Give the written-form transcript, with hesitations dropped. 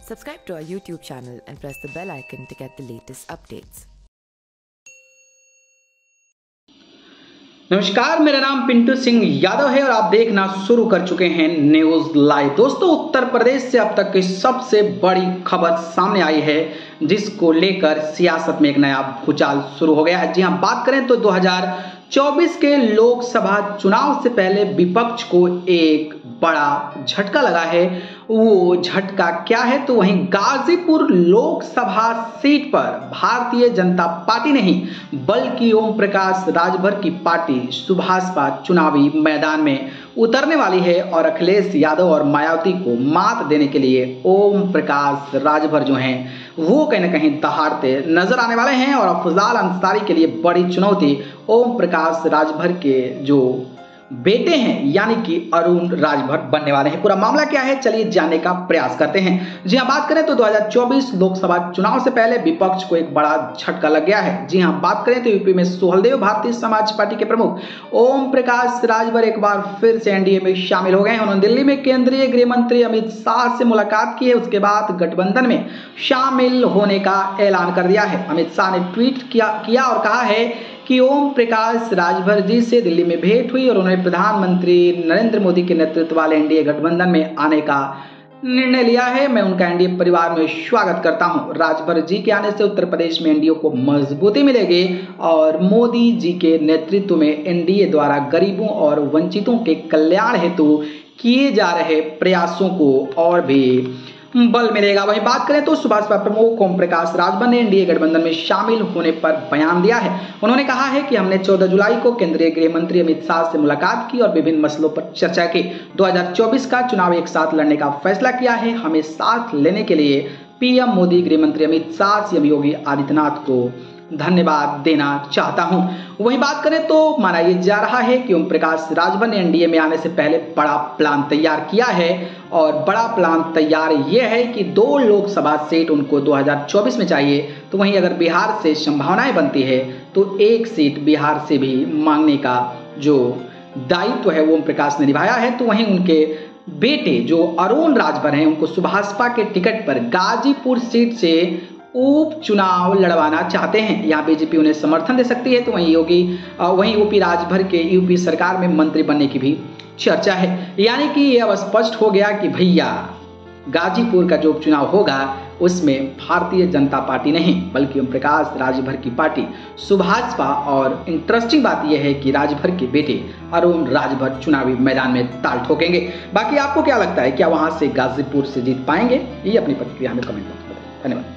Subscribe to our YouTube channel and press the bell icon to get the latest updates. नमस्कार, मेरा नाम पिंटू सिंह यादव है और आप देखना शुरू कर चुके हैं न्यूज लाइव। दोस्तों, उत्तर प्रदेश से अब तक की सबसे बड़ी खबर सामने आई है, जिसको लेकर सियासत में एक नया भूचाल शुरू हो गया है। जी हां, बात करें तो 2024 के लोकसभा चुनाव से पहले विपक्ष को एक बड़ा झटका लगा है। वो झटका क्या है, तो वहीं ग़ाज़ीपुर लोकसभा सीट पर भारतीय जनता पार्टी नहीं बल्कि ओम प्रकाश राजभर की पार्टी सुभाषपा चुनावी मैदान में उतरने वाली है और अखिलेश यादव और मायावती को मात देने के लिए ओम प्रकाश राजभर जो हैं वो कहीं ना कहीं दहाड़ते नजर आने वाले हैं। और अफजल अंसारी के लिए बड़ी चुनौती ओम प्रकाश राजभर के जो बेटे हैं यानी कि अरुण राजभर बनने वाले हैं। पूरा मामला क्या है, चलिए जानने का प्रयास करते हैं। जी हां, बात करें तो 2024 लोकसभा चुनाव से पहले विपक्ष को एक बड़ा झटका लग गया है। जी हां, बात करें तो यूपी में सुहलदेव भारतीय समाज पार्टी के प्रमुख ओम प्रकाश राजभर एक बार फिर से एनडीए में शामिल हो गए हैं। उन्होंने दिल्ली में केंद्रीय गृह मंत्री अमित शाह से मुलाकात की है, उसके बाद गठबंधन में शामिल होने का ऐलान कर दिया है। अमित शाह ने ट्वीट किया और कहा है कि ओम प्रकाश राजभर जी से दिल्ली में भेंट हुई और उन्होंने प्रधानमंत्री नरेंद्र मोदी के नेतृत्व वाले एनडीए गठबंधन में आने का निर्णय लिया है। मैं उनका एनडीए परिवार में स्वागत करता हूं। राजभर जी के आने से उत्तर प्रदेश में एनडीए को मजबूती मिलेगी और मोदी जी के नेतृत्व में एनडीए द्वारा गरीबों और वंचितों के कल्याण हेतु किए जा रहे प्रयासों को और भी बल मिलेगा। वहीं बात करें तो सुभाषपा प्रमुख ओम प्रकाश राजभर ने एनडीए गठबंधन में शामिल होने पर बयान दिया है। उन्होंने कहा है कि हमने 14 जुलाई को केंद्रीय गृह मंत्री अमित शाह से मुलाकात की और विभिन्न मसलों पर चर्चा की। 2024 का चुनाव एक साथ लड़ने का फैसला किया है। हमें साथ लेने के लिए पीएम मोदी, गृह मंत्री अमित शाह, सीएम योगी आदित्यनाथ को धन्यवाद देना चाहता हूं। वहीं बात करें तो माना ये जा रहा है कि ओम प्रकाश राजभर ने एनडीए में आने से पहले बड़ा प्लान तैयार किया है और बड़ा प्लान तैयार ये है कि 2 लोकसभा सीट उनको 2024 में चाहिए। तो वहीं अगर बिहार से संभावनाएं बनती है तो 1 सीट बिहार से भी मांगने का जो दायित्व है वो ओम प्रकाश ने निभाया है। तो वहीं उनके बेटे जो अरुण राजभर हैं उनको सुभाषपा के टिकट पर ग़ाज़ीपुर सीट से उपचुनाव लड़वाना चाहते हैं। यहाँ बीजेपी उन्हें समर्थन दे सकती है। तो वहीं ओपी राजभर के यूपी सरकार में मंत्री बनने की भी चर्चा है। यानी कि यह अब स्पष्ट हो गया कि भैया ग़ाज़ीपुर का जो उपचुनाव होगा उसमें भारतीय जनता पार्टी नहीं बल्कि ओम प्रकाश राजभर की पार्टी सुभाषपा। और इंटरेस्टिंग बात यह है कि राजभर के बेटे अरुण राजभर चुनावी मैदान में ताल ठोकेंगे। बाकी आपको क्या लगता है, क्या वहां से ग़ाज़ीपुर से जीत पाएंगे? ये अपनी प्रतिक्रिया हमें कमेंट बॉक्स में बताइए। धन्यवाद।